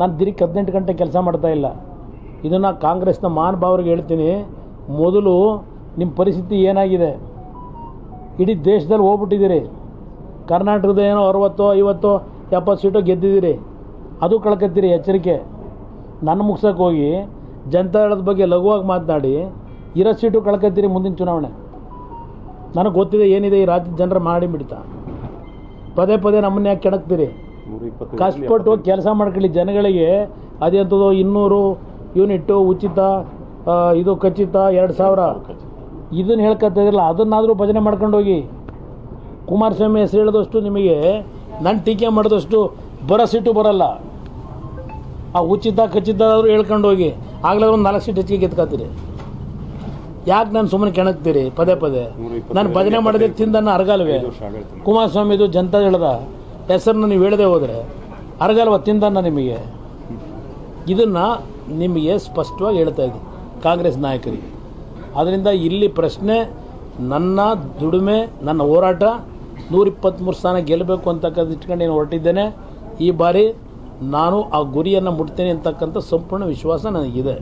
ನಾನು ದಿನಕ್ಕೆ 18 ಗಂಟೆ ಕೆಲಸ ಮಾಡ್ತಾ ಇಲ್ಲ. ಇದನ್ನು ಕಾಂಗ್ರೆಸ್ನ ಮಾನಭಾವರಿಗೆ ಹೇಳ್ತೀನಿ, ಮೊದಲು ನಿಮ್ಮ ಪರಿಸ್ಥಿತಿ ಏನಾಗಿದೆ, ಇಡೀ ದೇಶದಲ್ಲಿ ಹೋಗ್ಬಿಟ್ಟಿದ್ದೀರಿ. ಕರ್ನಾಟಕದ ಏನೋ 60, 50, 70 ಸೀಟು ಗೆದ್ದಿದ್ದೀರಿ, ಅದು ಕಳ್ಕತ್ತೀರಿ. ಎಚ್ಚರಿಕೆ, ನನ್ನ ಮುಗಿಸೋಕೆ ಹೋಗಿ ಜನತಾದಳದ ಬಗ್ಗೆ ಲಘುವಾಗಿ ಮಾತನಾಡಿ ಇರೋ ಸೀಟು ಕಳ್ಕತ್ತೀರಿ ಮುಂದಿನ ಚುನಾವಣೆ. ನನಗೆ ಗೊತ್ತಿದೆ ಏನಿದೆ ಈ ರಾಜ್ಯದ ಜನರ ಮಾಡಿ ಬಿಡ್ತಾ. ಪದೇ ಪದೇ ನಮ್ಮನ್ನ ಯಾಕೆ ಕೆಣಕ್ತೀರಿ? ಕಷ್ಟಪಟ್ಟು ಕೆಲಸ ಮಾಡ್ಕೊಳ್ಳಿ. ಜನಗಳಿಗೆ ಅದೇಂಥದ್ದು 200 ಯೂನಿಟ್ಟು ಉಚಿತ, ಇದು ಖಚಿತ 2000, ಇದನ್ನು ಹೇಳ್ಕೊತಿದ್ರಲ್ಲ, ಅದನ್ನಾದರೂ ಭಜನೆ ಮಾಡ್ಕೊಂಡು ಹೋಗಿ. ಕುಮಾರಸ್ವಾಮಿ ಹೆಸರು ಹೇಳಿದಷ್ಟು ನಿಮಗೆ ನನ್ನ ಟೀಕೆ ಮಾಡಿದಷ್ಟು ಬರೋ ಸೀಟು ಬರಲ್ಲ. ಆ ಉಚಿತ ಖಚಿತ ಆದರೂ ಹೇಳ್ಕೊಂಡು ಹೋಗಿ, ಆಗಲೇ ಒಂದು 4 ಸೀಟ್ ಹೆಚ್ಚಿಗೆ ಗೆದ್ಕೊತೀರಿ. ಯಾಕೆ ನಾನು ಸುಮ್ಮನೆ ಕೆಣಕ್ತೀರಿ ಪದೇ ಪದೇ? ನಾನು ಭಜನೆ ಮಾಡಿದ್ರೆ ತಿಂದನ್ನು ಅರಗಲ್ವೇ? ಕುಮಾರಸ್ವಾಮಿದು ಜನತಾದಳದ ಹೆಸರನ್ನ ನೀವು ಹೇಳದೆ ಹೋದರೆ ಅರಗಲ್ವ ತಿಂದನ್ನು ನಿಮಗೆ? ಇದನ್ನು ನಿಮಗೆ ಸ್ಪಷ್ಟವಾಗಿ ಹೇಳ್ತಾ ಇದ್ದೀನಿ ಕಾಂಗ್ರೆಸ್ ನಾಯಕರಿಗೆ. ಅದರಿಂದ ಇಲ್ಲಿ ಪ್ರಶ್ನೆ ನನ್ನ ದುಡಿಮೆ, ನನ್ನ ಹೋರಾಟ, 123 ಸ್ಥಾನ ಗೆಲ್ಲಬೇಕು ಅಂತಕ್ಕಂಥ ಇಟ್ಕೊಂಡು ಏನು ಹೊರಟಿದ್ದೇನೆ. ಈ ಬಾರಿ ನಾನು ಆ ಗುರಿಯನ್ನು ಮುಟ್ತೇನೆ ಅಂತಕ್ಕಂಥ ಸಂಪೂರ್ಣ ವಿಶ್ವಾಸ ನನಗಿದೆ.